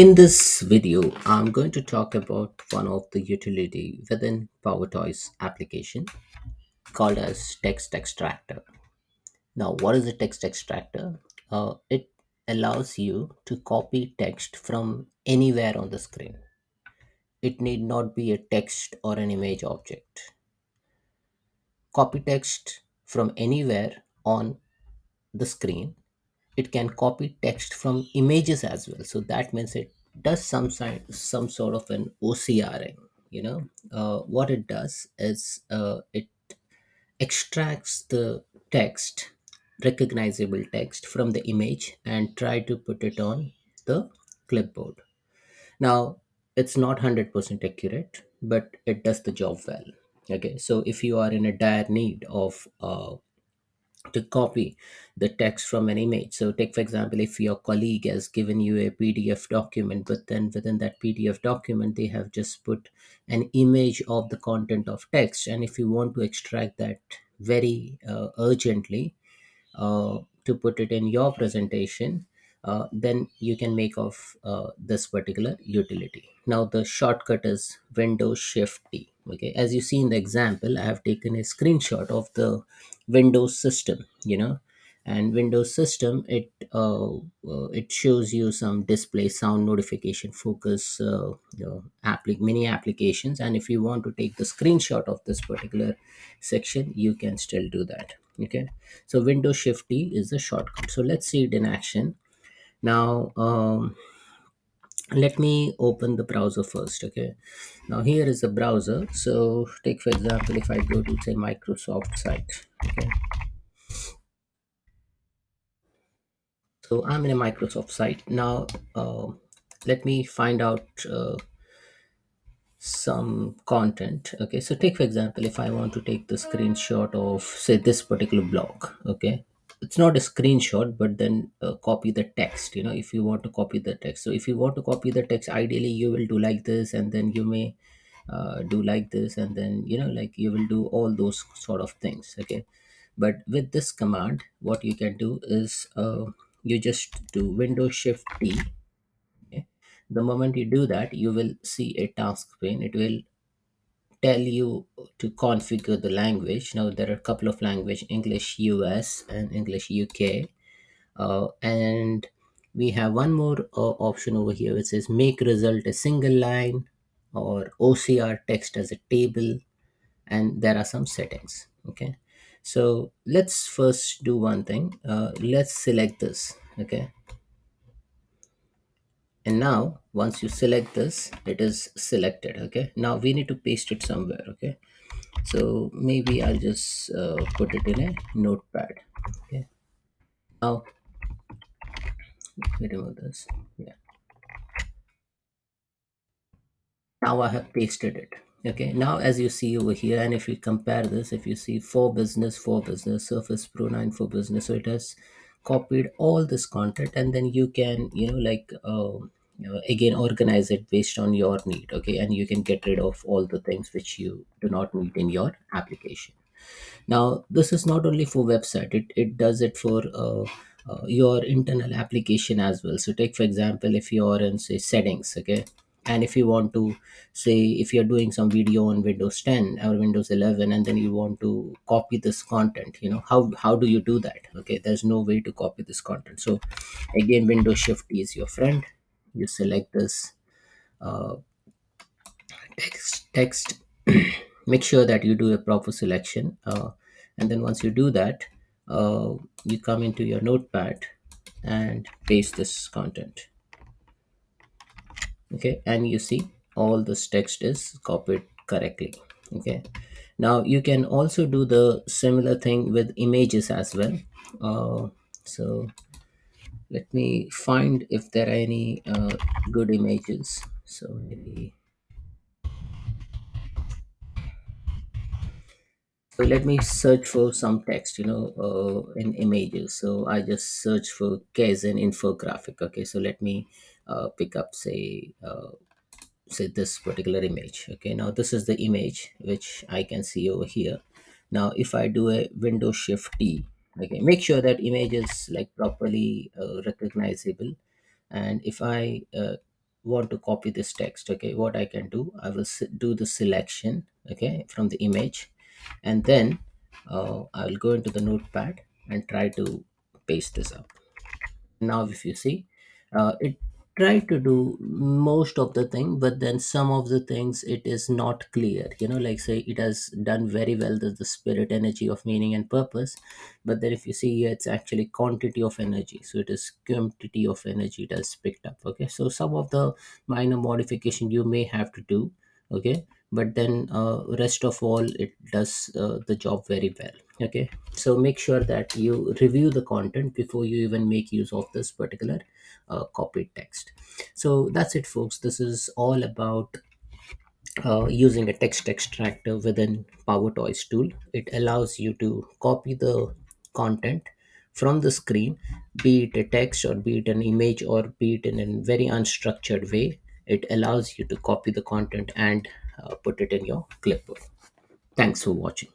In this video, I'm going to talk about one of the utility within Power Toys application called as Text Extractor. Now, what is a Text Extractor? It allows you to copy text from anywhere on the screen. It need not be a text or an image object. Copy text from anywhere on the screen. It can copy text from images as well. So that means it does some sort of an OCRing. You know, what it does is it extracts the text, recognizable text from the image and try to put it on the clipboard. Now, it's not 100% accurate, but it does the job well. Okay, so if you are in a dire need of to copy the text from an image. So take, for example, if your colleague has given you a PDF document, but then within that PDF document, they have just put an image of the content of text. And if you want to extract that very urgently to put it in your presentation, then you can make of this particular utility. Now the shortcut is Windows Shift D. Okay, as you see in the example, I have taken a screenshot of the Windows system, you know, and Windows system, it shows you some display, sound, notification, focus, many applications. And if you want to take the screenshot of this particular section, you can still do that. Okay, so Windows Shift T is the shortcut. So let's see it in action. Now, let me open the browser first. Okay, now here is the browser. So take, for example, if I go to say Microsoft site. Okay, so I'm in a Microsoft site now. Let me find out some content. Okay, so take, for example, if I want to take the screenshot of say this particular blog. Okay, it's not a screenshot, but then copy the text, you know, if you want to copy the text. So if you want to copy the text, ideally you will do like this, and then you may do like this, and then, you know, like you will do all those sort of things. Okay, but with this command, what you can do is you just do Windows Shift T. Okay? The moment you do that, you will see a task pane. It will tell you to configure the language. Now there are a couple of languages, English US and English UK, and we have one more option over here which says make result a single line or OCR text as a table, and there are some settings. Okay, so let's first do one thing. Let's select this. Okay, and now once you select this, it is selected. Okay, now we need to paste it somewhere. Okay, so maybe I'll just put it in a notepad. Okay, now let me remove this. Yeah, now I have pasted it. Okay, now as you see over here, and if you compare this, if you see for business, Surface Pro 9 for business, so it has copied all this content, and then you can, you know, like again organize it based on your need. Okay, and you can get rid of all the things which you do not need in your application. Now this is not only for website, it does it for your internal application as well. So take, for example, if you are in say settings. Okay, and if you want to say, if you're doing some video on Windows 10 or Windows 11, and then you want to copy this content, you know, how do you do that? Okay, there's no way to copy this content. So again, Windows Shift T is your friend. You select this text. Make sure that you do a proper selection. And then once you do that, you come into your notepad and paste this content. Okay, and you see all this text is copied correctly. Okay, now you can also do the similar thing with images as well. So let me find if there are any good images. So maybe, so let me search for some text, you know, in images. So I just search for Kaizen infographic. Okay, so let me pick up say this particular image. Okay, now this is the image which I can see over here. Now if I do a Windows Shift T, okay, make sure that image is like properly recognizable. And if I want to copy this text, okay, what I can do, I will do the selection, okay, from the image, and then I will go into the notepad and try to paste this up. Now if you see, it tried to do most of the thing, but then some of the things it is not clear, you know, like say it has done very well the spirit, energy of meaning and purpose, but then if you see here, it's actually quantity of energy, so it is quantity of energy it has picked up, okay. So some of the minor modification you may have to do, okay, but then rest of all it does the job very well, okay. So make sure that you review the content before you even make use of this particular copied text. So that's it, folks. This is all about using a text extractor within Power Toys tool. It allows you to copy the content from the screen, be it a text or be it an image or be it in a very unstructured way. It allows you to copy the content and put it in your clipboard. Thanks for watching.